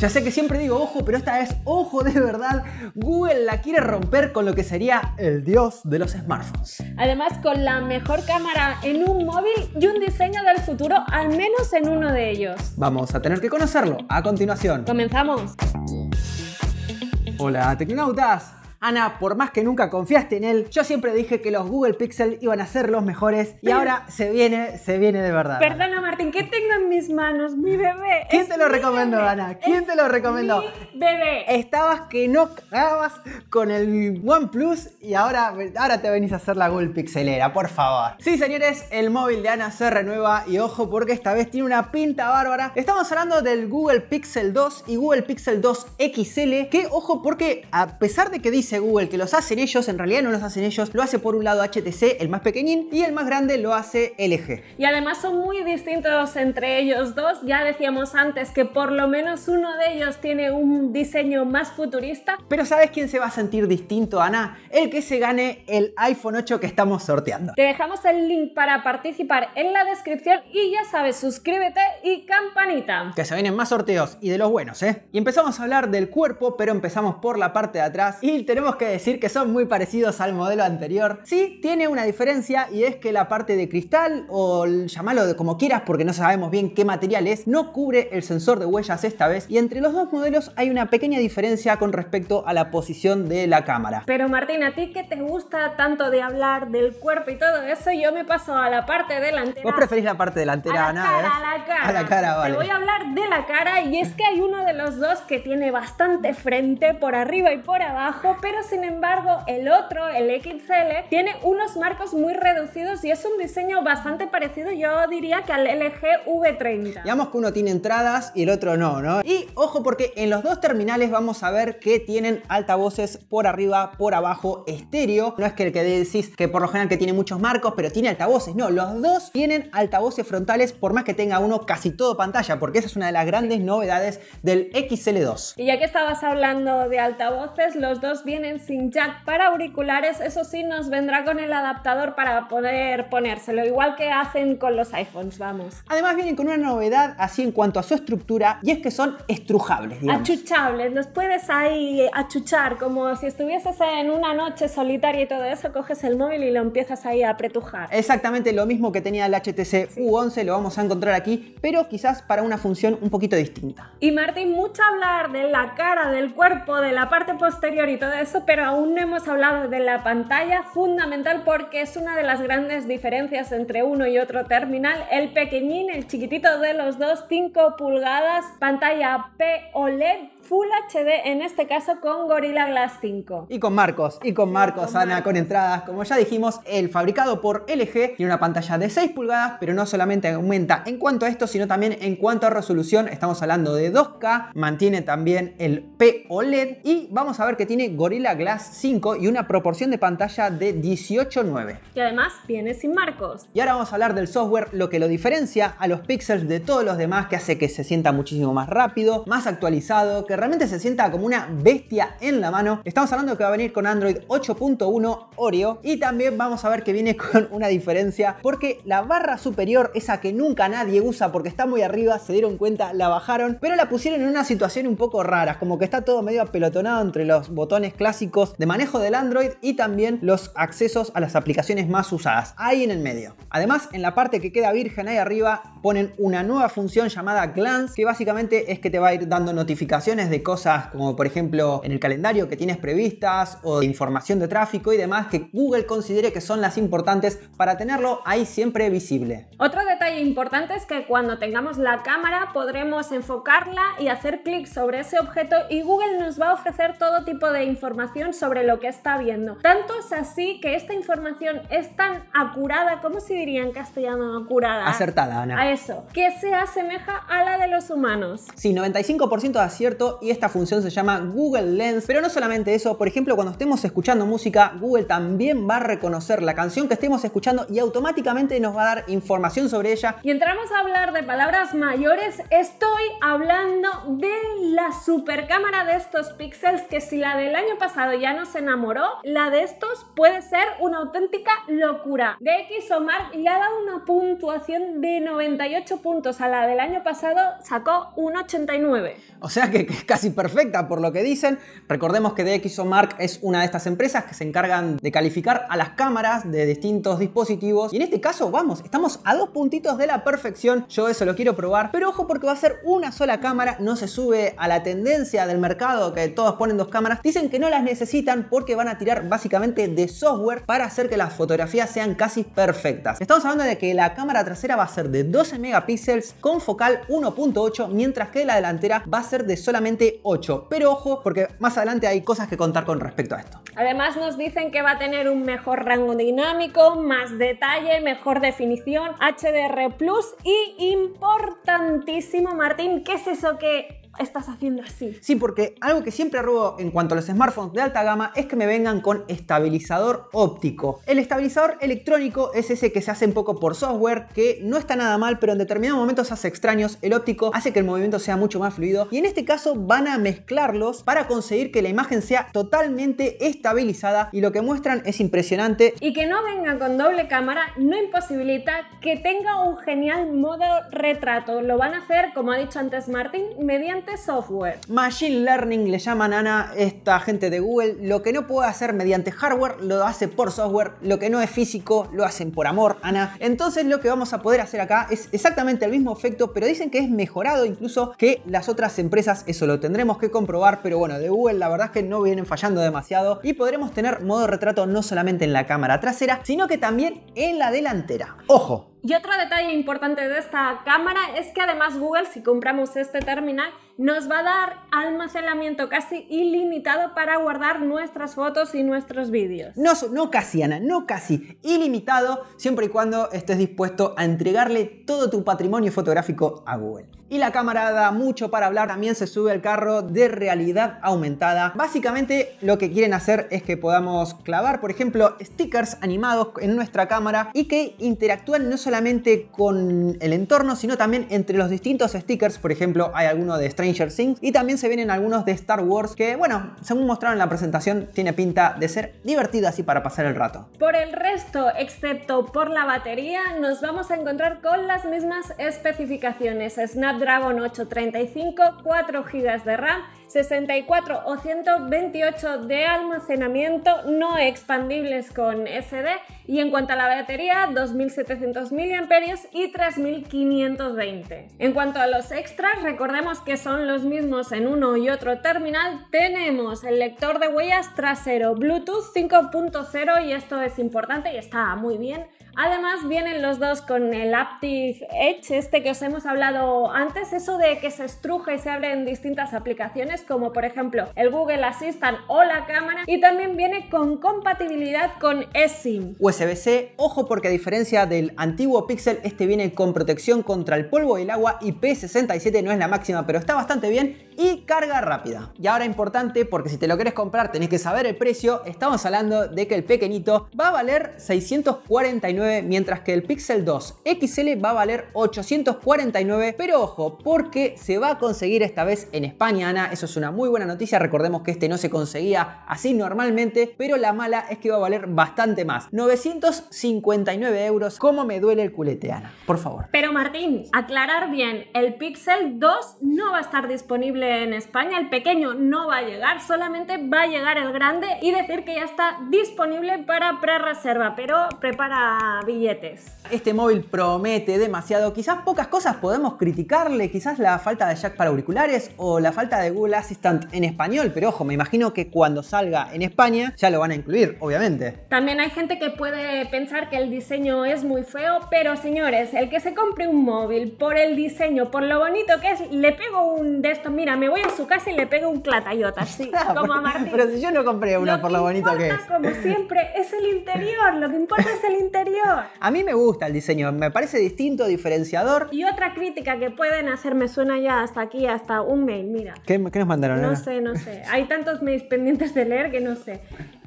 Ya sé que siempre digo ojo, pero esta es ojo de verdad. Google la quiere romper con lo que sería el dios de los smartphones. Además, con la mejor cámara en un móvil y un diseño del futuro, al menos en uno de ellos. Vamos a tener que conocerlo a continuación. ¡Comenzamos! Hola, tecnonautas. Ana, por más que nunca confiaste en él, yo siempre dije que los Google Pixel iban a ser los mejores y ahora se viene de verdad. Perdona, Martín, ¿qué tengo en mis manos? Mi bebé. ¿Quién te lo recomendó, Ana? ¿Quién te lo recomendó? Mi bebé. Estabas que no cagabas con el OnePlus y ahora te venís a hacer la Google Pixelera, por favor. Sí, señores, el móvil de Ana se renueva y ojo porque esta vez tiene una pinta bárbara. Estamos hablando del Google Pixel 2 y Google Pixel 2 XL, que ojo porque a pesar de que dice Google que los hacen ellos, en realidad no los hacen ellos. Lo hace por un lado HTC, el más pequeñín, y el más grande lo hace LG. Y además son muy distintos entre ellos dos. Ya decíamos antes que por lo menos uno de ellos tiene un diseño más futurista. Pero ¿sabes quién se va a sentir distinto, Ana? El que se gane el iPhone 8 que estamos sorteando. Te dejamos el link para participar en la descripción y ya sabes, suscríbete y campanita. Que se vienen más sorteos y de los buenos, ¿eh? Y empezamos a hablar del cuerpo, pero empezamos por la parte de atrás y tenemos que decir que son muy parecidos al modelo anterior. Sí, tiene una diferencia y es que la parte de cristal, o llámalo como quieras porque no sabemos bien qué material es, no cubre el sensor de huellas esta vez, y entre los dos modelos hay una pequeña diferencia con respecto a la posición de la cámara. Pero Martín, a ti que te gusta tanto de hablar del cuerpo y todo eso, yo me paso a la parte delantera. ¿Vos preferís la parte delantera, Ana? A la cara, vale. Te voy a hablar de la cara y es que hay uno de los dos que tiene bastante frente por arriba y por abajo, pero sin embargo el otro, el XL, tiene unos marcos muy reducidos y es un diseño bastante parecido, yo diría que al LG V30. Digamos que uno tiene entradas y el otro no, ¿no? Y ojo porque en los dos terminales vamos a ver que tienen altavoces por arriba, por abajo, estéreo. No es que el que decís que por lo general que tiene muchos marcos, pero tiene altavoces. No, los dos tienen altavoces frontales por más que tenga uno casi todo pantalla, porque esa es una de las grandes novedades del XL2. Y ya que estabas hablando de altavoces, los dos vienen sin jack para auriculares, eso sí, nos vendrá con el adaptador para poder ponérselo, igual que hacen con los iPhones, vamos. Además vienen con una novedad así en cuanto a su estructura y es que son estrujables, digamos. Achuchables, los puedes ahí achuchar como si estuvieses en una noche solitaria y todo eso, coges el móvil y lo empiezas ahí a apretujar. Exactamente lo mismo que tenía el HTC U11, lo vamos a encontrar aquí, pero quizás para una función un poquito distinta. Y Martín, mucho hablar de la cara, del cuerpo, de la parte posterior y todo eso, pero aún no hemos hablado de la pantalla, fundamental porque es una de las grandes diferencias entre uno y otro terminal. El pequeñín, el chiquitito de los dos, 5 pulgadas, pantalla OLED Full HD, en este caso con Gorilla Glass 5. Y con marcos, Ana, con entradas. Como ya dijimos, el fabricado por LG tiene una pantalla de 6 pulgadas, pero no solamente aumenta en cuanto a esto, sino también en cuanto a resolución. Estamos hablando de 2K, mantiene también el OLED y vamos a ver que tiene Gorilla Glass 5 y una proporción de pantalla de 18:9. Y además viene sin marcos. Y ahora vamos a hablar del software, lo que lo diferencia a los Pixels de todos los demás, que hace que se sienta muchísimo más rápido, más actualizado, que realmente se sienta como una bestia en la mano. Estamos hablando que va a venir con Android 8.1 Oreo y también vamos a ver que viene con una diferencia porque la barra superior, esa que nunca nadie usa porque está muy arriba, se dieron cuenta, la bajaron, pero la pusieron en una situación un poco rara, como que está todo medio apelotonado entre los botones clásicos de manejo del Android y también los accesos a las aplicaciones más usadas, ahí en el medio. Además, en la parte que queda virgen ahí arriba ponen una nueva función llamada Glance, que básicamente es que te va a ir dando notificaciones de cosas como por ejemplo en el calendario que tienes previstas o de información de tráfico y demás que Google considere que son las importantes para tenerlo ahí siempre visible. Otro detalle importante es que cuando tengamos la cámara podremos enfocarla y hacer clic sobre ese objeto y Google nos va a ofrecer todo tipo de información sobre lo que está viendo. Tanto es así que esta información es tan acurada, ¿cómo se diría en castellano acurada? Acertada, Ana. A eso, que se asemeja a la de los humanos. Sí, 95% de acierto. Y esta función se llama Google Lens, pero no solamente eso, por ejemplo cuando estemos escuchando música, Google también va a reconocer la canción que estemos escuchando y automáticamente nos va a dar información sobre ella. Y entramos a hablar de palabras mayores, estoy hablando de la la super cámara de estos Pixels, que si la del año pasado ya nos enamoró, la de estos puede ser una auténtica locura. DXOMARK le ha dado una puntuación de 98 puntos, a la del año pasado sacó un 89. O sea que es casi perfecta por lo que dicen. Recordemos que DXOMARK es una de estas empresas que se encargan de calificar a las cámaras de distintos dispositivos, y en este caso, vamos, estamos a 2 puntitos de la perfección. Yo eso lo quiero probar, pero ojo, porque va a ser una sola cámara, no se sube a la tendencia del mercado que todos ponen 2 cámaras. Dicen que no las necesitan porque van a tirar básicamente de software para hacer que las fotografías sean casi perfectas. Estamos hablando de que la cámara trasera va a ser de 12 megapíxeles con focal 1.8, mientras que la delantera va a ser de solamente 8. Pero ojo, porque más adelante hay cosas que contar con respecto a esto. Además nos dicen que va a tener un mejor rango dinámico, más detalle, mejor definición, HDR+, y importantísimo, Martín, ¿qué es eso que estás haciendo así? Sí, porque algo que siempre robo en cuanto a los smartphones de alta gama es que me vengan con estabilizador óptico. El estabilizador electrónico es ese que se hace un poco por software, que no está nada mal, pero en determinados momentos hace extraños. El óptico hace que el movimiento sea mucho más fluido, y en este caso van a mezclarlos para conseguir que la imagen sea totalmente estabilizada, y lo que muestran es impresionante. Y que no venga con doble cámara no imposibilita que tenga un genial modo retrato. Lo van a hacer, como ha dicho antes Martín, mediante software. Machine Learning le llaman, Ana, esta gente de Google. Lo que no puede hacer mediante hardware lo hace por software, lo que no es físico lo hacen por amor, Ana. Entonces lo que vamos a poder hacer acá es exactamente el mismo efecto, pero dicen que es mejorado incluso que las otras empresas. Eso lo tendremos que comprobar, pero bueno, de Google la verdad es que no vienen fallando demasiado, y podremos tener modo retrato no solamente en la cámara trasera, sino que también en la delantera. ¡Ojo! Y otro detalle importante de esta cámara es que además Google, si compramos este terminal, nos va a dar almacenamiento casi ilimitado para guardar nuestras fotos y nuestros vídeos. No casi, Ana, no casi. Ilimitado, siempre y cuando estés dispuesto a entregarle todo tu patrimonio fotográfico a Google. Y la cámara da mucho para hablar. También se sube el carro de realidad aumentada. Básicamente lo que quieren hacer es que podamos clavar, por ejemplo, stickers animados en nuestra cámara y que interactúen no solamente con el entorno, sino también entre los distintos stickers. Por ejemplo, hay alguno de Stranger Things y también se vienen algunos de Star Wars que, bueno, según mostraron en la presentación, tiene pinta de ser divertida así para pasar el rato. Por el resto, excepto por la batería, nos vamos a encontrar con las mismas especificaciones. Snapdragon 835, 4 GB de RAM, 64 o 128 de almacenamiento no expandibles con SD, y en cuanto a la batería, 2700 mAh y 3520. En cuanto a los extras, recordemos que son los mismos en uno y otro terminal. Tenemos el lector de huellas trasero, Bluetooth 5.0, y esto es importante y está muy bien. Además vienen los dos con el Aptiv Edge, este que os hemos hablado antes, eso de que se estruja y se abre en distintas aplicaciones, como por ejemplo el Google Assistant o la cámara, y también viene con compatibilidad con eSIM. USB-C, ojo, porque a diferencia del antiguo Pixel, este viene con protección contra el polvo y el agua, IP67, no es la máxima, pero está bastante bien, y carga rápida. Y ahora importante, porque si te lo querés comprar tenés que saber el precio. Estamos hablando de que el pequeñito va a valer 649, mientras que el Pixel 2 XL va a valer 849, pero ojo, porque se va a conseguir esta vez en España, Ana. Eso es una muy buena noticia. Recordemos que este no se conseguía así normalmente, pero la mala es que va a valer bastante más, 959 euros. Cómo me duele el culete, Ana, por favor. Pero Martín, aclarar bien, el Pixel 2 no va a estar disponible en España, el pequeño no va a llegar, solamente va a llegar el grande, y decir que ya está disponible para prerreserva, pero prepara billetes. Este móvil promete demasiado. Quizás pocas cosas podemos criticarle, quizás la falta de jack para auriculares o la falta de Google Assistant en español, pero ojo, me imagino que cuando salga en España ya lo van a incluir, obviamente. También hay gente que puede pensar que el diseño es muy feo, pero señores, el que se compre un móvil por el diseño, por lo bonito que es, le pego un de estos, mira, me voy a su casa y le pego un clatayota, así, como a Martín. Pero si yo no compré uno por lo bonito que es. Como siempre, es el interior, lo que importa es el interior. A mí me gusta el diseño, me parece distinto, diferenciador. Y otra crítica que pueden hacerme, suena ya hasta aquí, hasta un mail, mira. ¿Qué nos mandaron? No sé, no sé. Hay tantos mails pendientes de leer que no sé.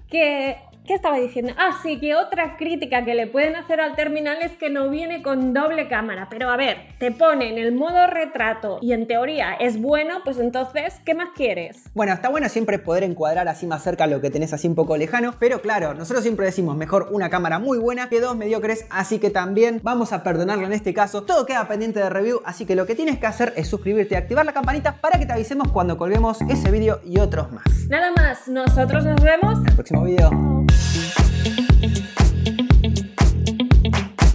Que ¿Qué estaba diciendo? Ah, sí, que otra crítica que le pueden hacer al terminal es que no viene con doble cámara. Pero a ver, te pone en el modo retrato y en teoría es bueno, pues entonces, ¿qué más quieres? Bueno, está bueno siempre poder encuadrar así más cerca lo que tenés así un poco lejano, pero claro, nosotros siempre decimos mejor una cámara muy buena que dos mediocres, así que también vamos a perdonarlo en este caso. Todo queda pendiente de review, así que lo que tienes que hacer es suscribirte y activar la campanita para que te avisemos cuando colguemos ese vídeo y otros más. Nada más, nosotros nos vemos en el próximo vídeo.